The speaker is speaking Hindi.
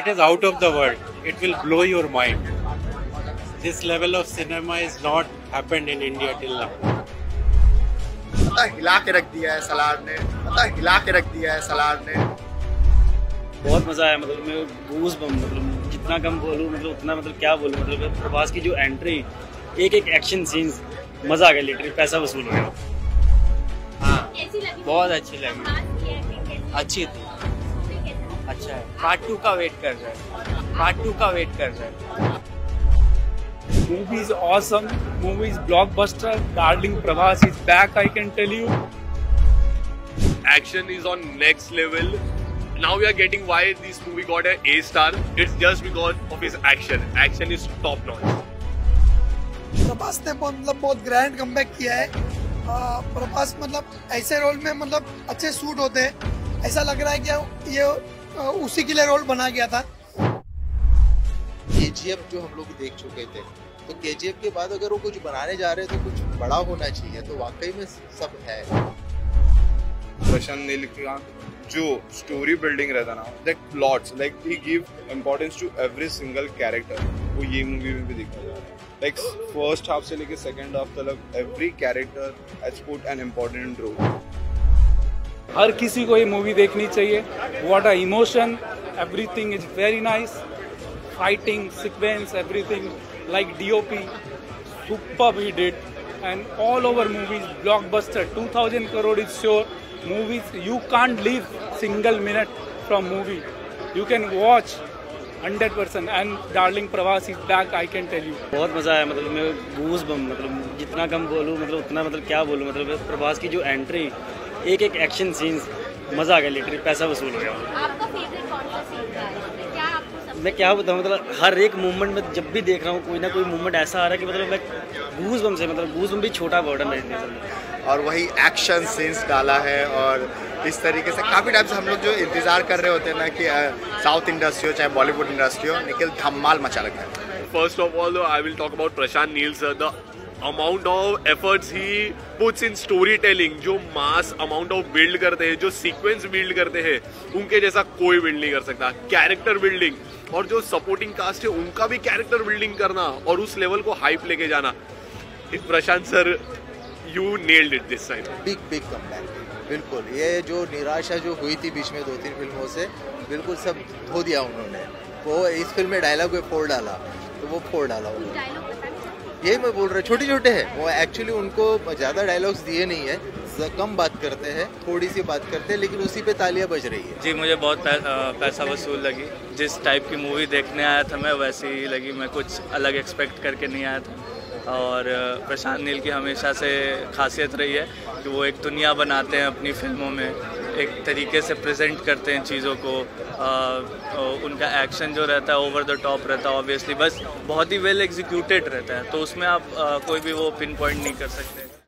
It is out of the world. It will blow your mind. This level of cinema is not happened in India till now. पता हिला के रख दिया है सलार ने, पता हिला के रख दिया है सलार ने। बहुत मजा आया, मतलब मैं गूज बम, मतलब जितना कम बोलूँ मतलब उतना, मतलब क्या बोलूँ, मतलब प्रभास की जो एंट्री, एक एक्शन सीन्स, मजा आ गया, लिटरली पैसा वसूल हो गया। हाँ, बहुत अच्छी लगी, अच्छी थी, अच्छा है। पार्ट 2 का वेट कर रहे हैं, पार्ट 2 का वेट कर रहे हैं। Movie is awesome. Movie is blockbuster. Darling Prabhas is back. I can tell you. Action is on next level. Now we are getting why this movie got an A-star. It's just because of his action. Action is top notch. Prabhas ने मतलब बहुत grand comeback किया है. प्रभास मतलब ऐसे रोल में मतलब अच्छे सूट होते हैं. ऐसा लग रहा है कि ये उसी के लिए रोल बना गया था. KGF जो हम लोग देख चुके थे, तो KGF के बाद अगर वो कुछ बनाने जा रहे हैं तो कुछ बड़ा होना चाहिए, तो वाकई में सब है। प्रशांत नील का जो स्टोरी बिल्डिंग रहता ना, that plots like he give importance to every single character, वो ये मूवी में भी दिखा जा रहा है। लाइक फर्स्ट हाफ से लेके सेकेंड हाफ तक every character has put an important role. हर किसी को ये मूवी देखनी चाहिए। What a emotion, everything is very nice. Fighting sequence, everything like DOP, superb he did, and all over movies blockbuster. 2000 crore is sure. Movies you can't leave single minute from movie. You can watch 100%. And Darling Prabhas is back. I can tell you. बहुत मजा आया, मतलब मैं गूज बम, मतलब जितना कम बोलूँ मतलब उतना, मतलब क्या बोलूँ, मतलब प्रभास की जो एंट्री, एक एक्शन सीन्स, मजा आ गया, लिटरली पैसा वसूल हो गया। मैं क्या बताऊँ, मतलब हर एक मूवमेंट में जब भी देख रहा हूँ कोई ना कोई मूवमेंट ऐसा आ रहा है कि मतलब मैं गूज़बम्प से, मतलब गूज़बम्प भी छोटा बॉर्डर में, और वही एक्शन सीन्स डाला है। और इस तरीके से काफ़ी टाइम से हम लोग जो इंतज़ार कर रहे होते हैं ना कि साउथ इंडस्ट्री हो चाहे बॉलीवुड इंडस्ट्री हो, निखिल धमाल मचा रखा है। First of all I will talk about Prashanth Neel sir, the amount of efforts he puts in story telling, जो मास अमाउंट ऑफ बिल्ड करते हैं, जो सीक्वेंस बिल्ड करते हैं, उनके जैसा कोई बिल्ड नहीं कर सकता। कैरेक्टर बिल्डिंग और जो सपोर्टिंग कास्ट है उनका भी कैरेक्टर बिल्डिंग करना और उस लेवल को हाइप लेके जाना, Prashanth sir you nailed it this time. Big comeback, बिल्कुल ये जो निराशा जो हुई थी बीच में 2-3 फिल्मों से, बिल्कुल सब धो दिया उन्होंने। वो इस फिल्म में डायलॉग पे फोड़ डाला, तो वो फोड़ डाला उन्होंने। यही मैं बोल रहा हूँ, छोटे छोटे हैं वो एक्चुअली, उनको ज़्यादा डायलॉग्स दिए नहीं है, कम बात करते हैं, थोड़ी सी बात करते हैं, लेकिन उसी पे तालियां बज रही है। जी मुझे बहुत पैसा वसूल लगी। जिस टाइप की मूवी देखने आया था मैं वैसी ही लगी, मैं कुछ अलग एक्सपेक्ट करके नहीं आया था। और प्रशांत नील की हमेशा से खासियत रही है कि वो एक दुनिया बनाते हैं अपनी फिल्मों में, एक तरीके से प्रेजेंट करते हैं चीज़ों को। उनका एक्शन जो रहता है ओवर द टॉप रहता है ऑब्वियसली, बस बहुत ही वेल एग्जीक्यूटेड रहता है, तो उसमें आप कोई भी वो पिन पॉइंट नहीं कर सकते।